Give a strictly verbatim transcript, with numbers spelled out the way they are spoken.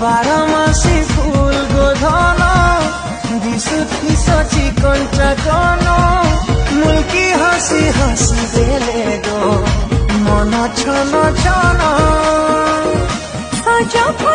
बारामासी फूल गो धना दिसुथी सची कंचा कनो मुल्की हसी हसी देले गो मन छन छन।